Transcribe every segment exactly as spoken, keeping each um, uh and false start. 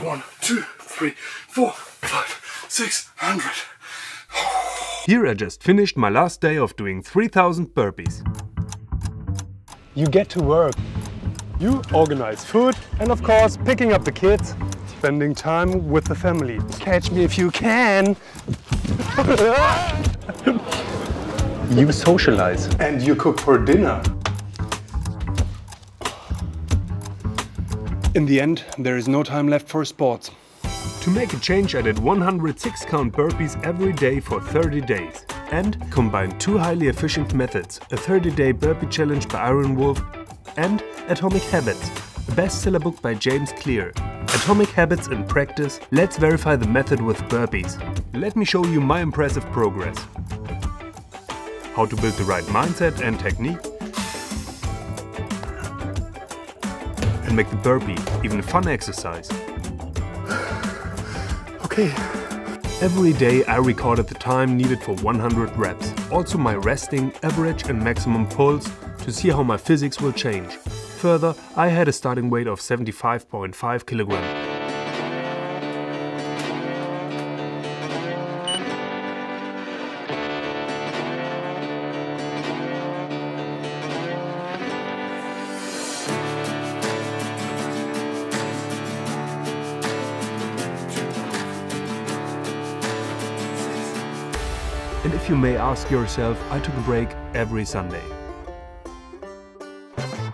One, two, three, four, five, six hundred. Here I just finished my last day of doing three thousand burpees. You get to work. You organize food and of course picking up the kids, spending time with the family. Catch me if you can. You socialize. And you cook for dinner. In the end, there is no time left for sports. To make a change, I did one hundred six count burpees every day for thirty days and combined two highly efficient methods, a thirty day burpee challenge by Iron Wolf and Atomic Habits, a bestseller book by James Clear. Atomic Habits in Practice, let's verify the method with burpees. Let me show you my impressive progress. How to build the right mindset and technique, and make the burpee even a fun exercise. Okay. Every day I recorded the time needed for one hundred reps, also my resting, average and maximum pulls to see how my physics will change. Further, I had a starting weight of seventy-five point five kilograms. And if you may ask yourself, I took a break every Sunday.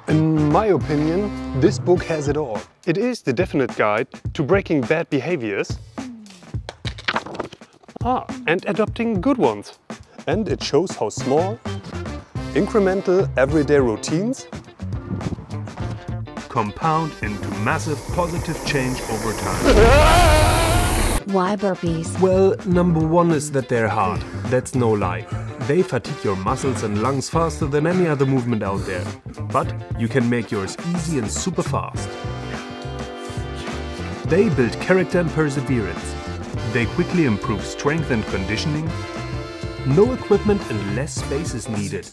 In my opinion, this book has it all. It is the definite guide to breaking bad behaviors ah, and adopting good ones. And it shows how small, incremental, everyday routines compound into massive positive change over time. Why burpees? Well, number one is that they're hard. That's no lie. They fatigue your muscles and lungs faster than any other movement out there. But you can make yours easy and super fast. They build character and perseverance. They quickly improve strength and conditioning. No equipment and less space is needed.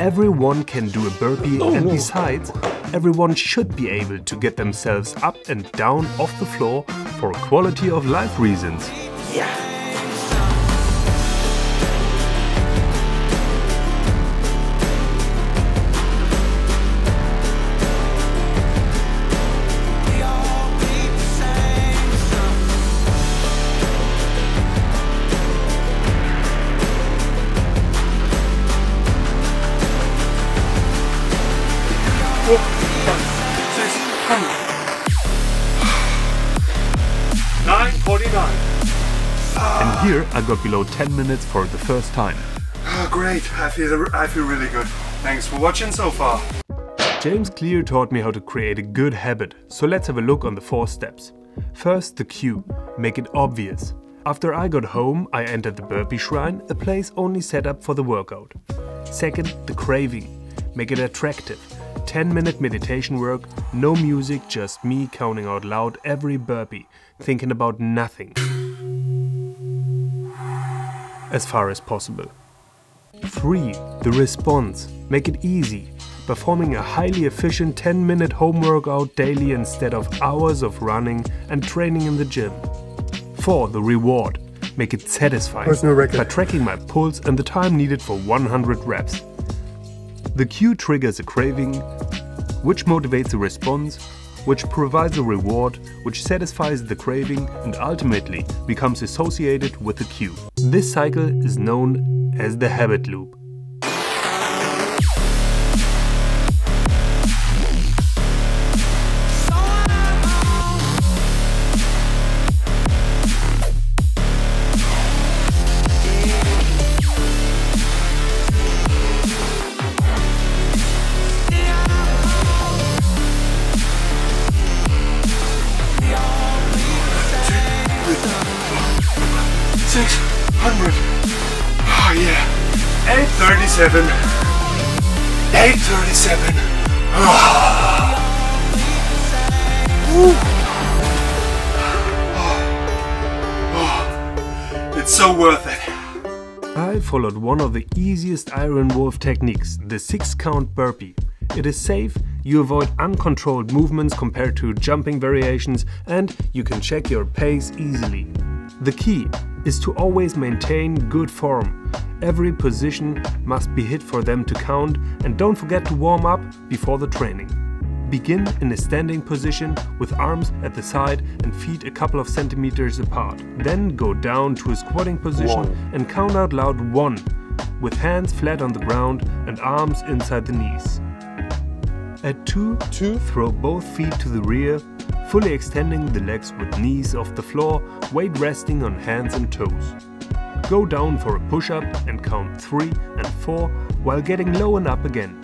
Everyone can do a burpee, oh, and no. Besides, everyone should be able to get themselves up and down off the floor for quality of life reasons. Yeah. And here I got below ten minutes for the first time. Oh, great, I feel, I feel really good. Thanks for watching so far. James Clear taught me how to create a good habit, so let's have a look on the four steps. First, the cue, make it obvious. After I got home, I entered the burpee shrine, a place only set up for the workout. Second, the craving, make it attractive. ten minute meditation work, no music, just me counting out loud every burpee, thinking about nothing as far as possible. Three. The response. Make it easy. Performing a highly efficient ten minute home workout daily instead of hours of running and training in the gym. Four. The reward. Make it satisfying by tracking my pulse and the time needed for one hundred reps. The cue triggers a craving, which motivates a response, which provides a reward, which satisfies the craving and ultimately becomes associated with the cue. This cycle is known as the habit loop. six hundred. Oh yeah. eight thirty-seven. eight thirty-seven. Oh. Oh. Oh. It's so worth it. I followed one of the easiest Iron Wolf techniques, the six count burpee. It is safe you avoid uncontrolled movements compared to jumping variations, and you can check your pace easily. The key is to always maintain good form. Every position must be hit for them to count, and don't forget to warm up before the training. Begin in a standing position with arms at the side and feet a couple of centimeters apart. Then go down to a squatting position one. and count out loud one, with hands flat on the ground and arms inside the knees. At two, two. throw both feet to the rear, fully extending the legs with knees off the floor, weight resting on hands and toes. Go down for a push-up and count three and four while getting low and up again.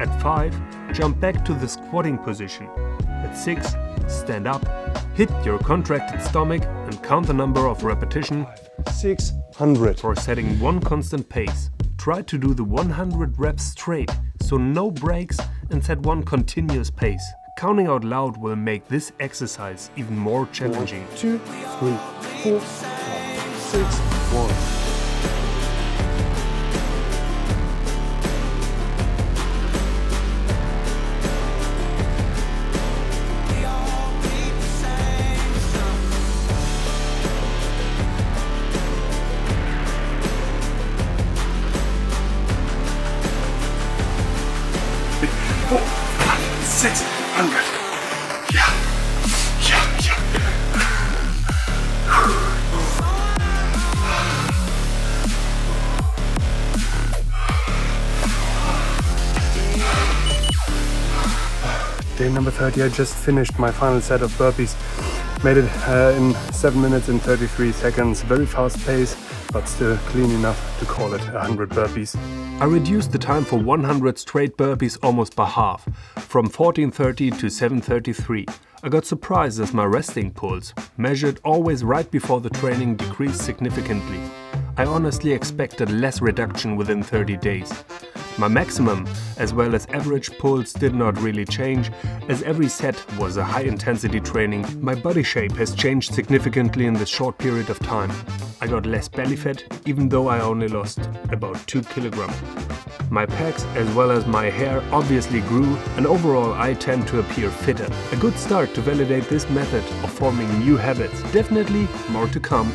At five, jump back to the squatting position. At six, stand up, hit your contracted stomach and count the number of repetition six hundred for setting one constant pace. Try to do the one hundred reps straight, so no breaks, and set one continuous pace. Counting out loud will make this exercise even more challenging. One, two, three, four, five, six, one. six hundred. Yeah. Yeah, yeah. Day number thirty, I just finished my final set of burpees. Made it uh, in seven minutes and thirty-three seconds. Very fast pace, but still clean enough to call it one hundred burpees. I reduced the time for one hundred straight burpees almost by half, from fourteen thirty to seven thirty-three. I got surprised as my resting pulse, measured always right before the training, decreased significantly. I honestly expected less reduction within thirty days. My maximum as well as average pulse did not really change, as every set was a high-intensity training. My body shape has changed significantly in this short period of time. I got less belly fat, even though I only lost about two kilograms. My pecs as well as my hair obviously grew, and overall I tend to appear fitter. A good start to validate this method of forming new habits. Definitely more to come.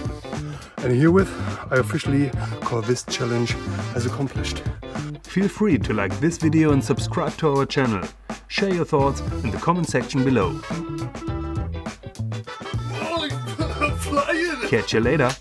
And herewith, I officially call this challenge as accomplished. Feel free to like this video and subscribe to our channel. Share your thoughts in the comment section below. Catch you later!